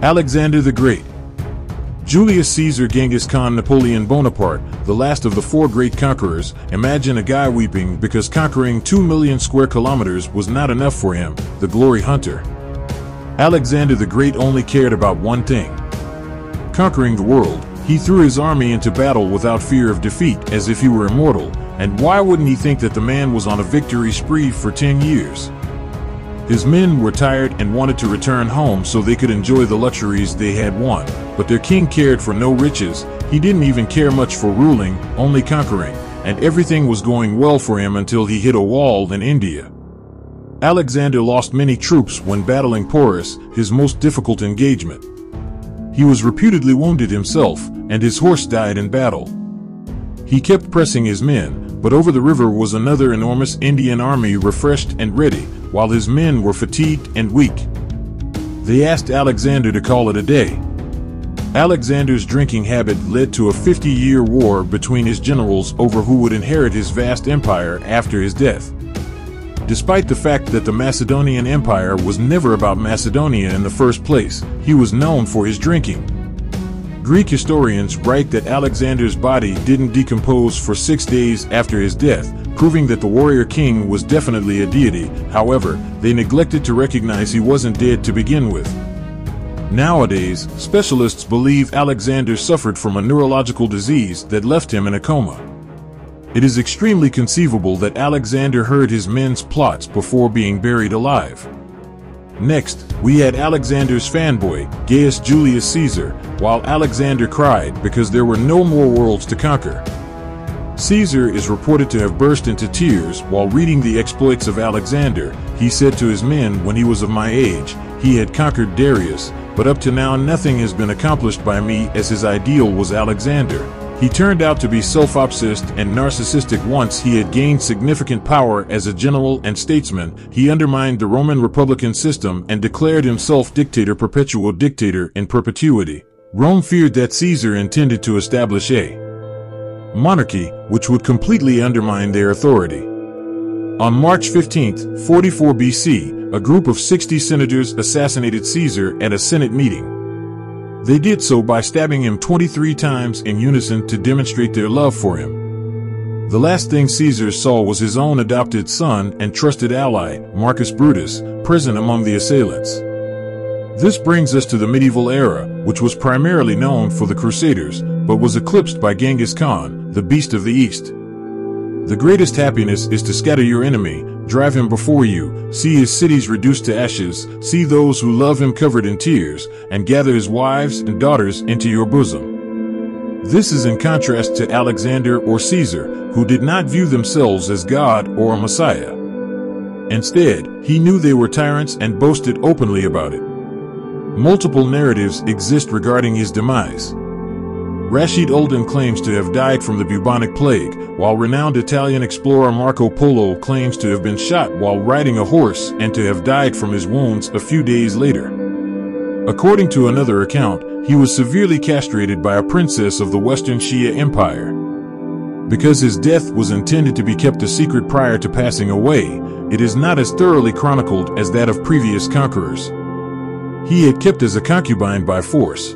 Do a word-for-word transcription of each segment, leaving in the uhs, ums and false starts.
Alexander the Great, Julius Caesar, Genghis Khan, Napoleon Bonaparte, the last of the four great conquerors. Imagine a guy weeping because conquering two million square kilometers was not enough for him, the glory hunter. Alexander the Great only cared about one thing: conquering the world. He threw his army into battle without fear of defeat, as if he were immortal, and why wouldn't he think that the man was on a victory spree for ten years? His men were tired and wanted to return home so they could enjoy the luxuries they had won, but their king cared for no riches. He didn't even care much for ruling, only conquering, and everything was going well for him until he hit a wall in India. Alexander lost many troops when battling Porus, his most difficult engagement. He was reputedly wounded himself, and his horse died in battle. He kept pressing his men, but over the river was another enormous Indian army, refreshed and ready, while his men were fatigued and weak. They asked Alexander to call it a day. Alexander's drinking habit led to a fifty-year war between his generals over who would inherit his vast empire after his death. Despite the fact that the Macedonian Empire was never about Macedonia in the first place, he was known for his drinking. Greek historians write that Alexander's body didn't decompose for six days after his death, proving that the warrior king was definitely a deity. However, they neglected to recognize he wasn't dead to begin with. Nowadays, specialists believe Alexander suffered from a neurological disease that left him in a coma. It is extremely conceivable that Alexander heard his men's plots before being buried alive. Next, we had Alexander's fanboy, Gaius Julius Caesar, while Alexander cried because there were no more worlds to conquer. Caesar is reported to have burst into tears while reading the exploits of Alexander. He said to his men, "When he was of my age, he had conquered Darius, but up to now nothing has been accomplished by me," as his ideal was Alexander. He turned out to be self-obsessed and narcissistic. Once he had gained significant power as a general and statesman, he undermined the Roman republican system and declared himself dictator, perpetual dictator in perpetuity. Rome feared that Caesar intended to establish a monarchy, which would completely undermine their authority. On March fifteenth, forty-four B C, a group of sixty senators assassinated Caesar at a Senate meeting. They did so by stabbing him twenty-three times in unison to demonstrate their love for him. The last thing Caesar saw was his own adopted son and trusted ally, Marcus Brutus, present among the assailants. This brings us to the medieval era, which was primarily known for the Crusaders, but was eclipsed by Genghis Khan, the beast of the East. The greatest happiness is to scatter your enemy, drive him before you, see his cities reduced to ashes, see those who love him covered in tears, and gather his wives and daughters into your bosom. This is in contrast to Alexander or Caesar, who did not view themselves as God or a Messiah. Instead, he knew they were tyrants and boasted openly about it. Multiple narratives exist regarding his demise. Rashid al-Din claims to have died from the bubonic plague, while renowned Italian explorer Marco Polo claims to have been shot while riding a horse and to have died from his wounds a few days later. According to another account, he was severely castrated by a princess of the Western Shia Empire. Because his death was intended to be kept a secret prior to passing away, it is not as thoroughly chronicled as that of previous conquerors. He had kept as a concubine by force.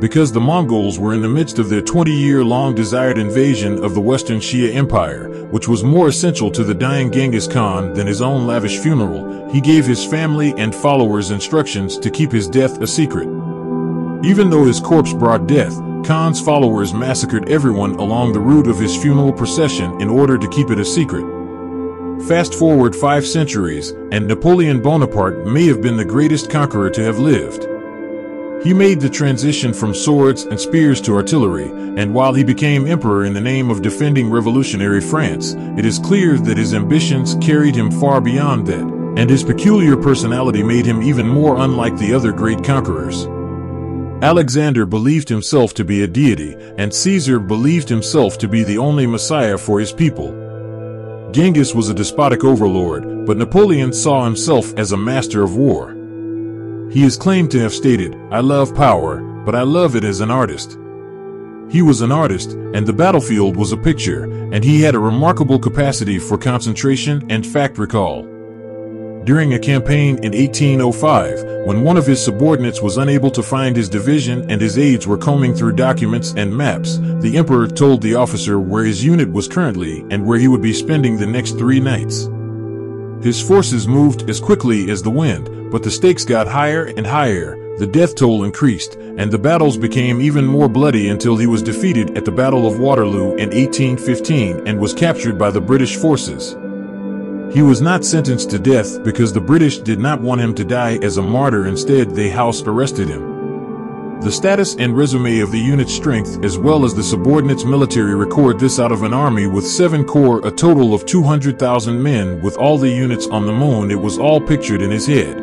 Because the Mongols were in the midst of their twenty-year-long desired invasion of the Western Shia Empire, which was more essential to the dying Genghis Khan than his own lavish funeral, he gave his family and followers instructions to keep his death a secret. Even though his corpse brought death, Khan's followers massacred everyone along the route of his funeral procession in order to keep it a secret. Fast forward five centuries, and Napoleon Bonaparte may have been the greatest conqueror to have lived. He made the transition from swords and spears to artillery, and while he became emperor in the name of defending revolutionary France, it is clear that his ambitions carried him far beyond that, and his peculiar personality made him even more unlike the other great conquerors. Alexander believed himself to be a deity, and Caesar believed himself to be the only Messiah for his people. Genghis was a despotic overlord, but Napoleon saw himself as a master of war. He is claimed to have stated, "I love power, but I love it as an artist." He was an artist, and the battlefield was a picture, and he had a remarkable capacity for concentration and fact recall. during a campaign in eighteen oh five, when one of his subordinates was unable to find his division and his aides were combing through documents and maps, the emperor told the officer where his unit was currently and where he would be spending the next three nights. His forces moved as quickly as the wind, but the stakes got higher and higher, the death toll increased, and the battles became even more bloody until he was defeated at the Battle of Waterloo in eighteen fifteen and was captured by the British forces. He was not sentenced to death because the British did not want him to die as a martyr. Instead, they house arrested him. The status and resume of the unit's strength as well as the subordinates' military record this out of an army with seven corps, a total of two hundred thousand men with all the units on the moon. It was all pictured in his head.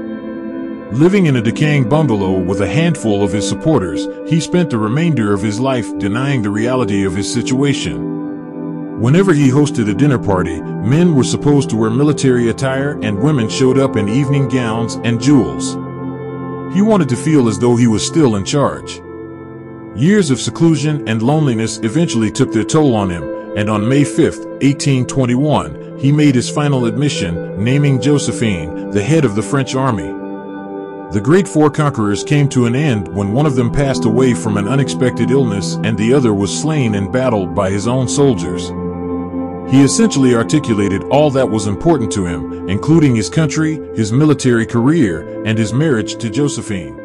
Living in a decaying bungalow with a handful of his supporters, he spent the remainder of his life denying the reality of his situation. Whenever he hosted a dinner party, men were supposed to wear military attire and women showed up in evening gowns and jewels. He wanted to feel as though he was still in charge. Years of seclusion and loneliness eventually took their toll on him, and on May fifth, eighteen twenty-one, he made his final admission, naming Josephine the head of the French army. The great four conquerors came to an end when one of them passed away from an unexpected illness and the other was slain in battle by his own soldiers. He essentially articulated all that was important to him, including his country, his military career, and his marriage to Josephine.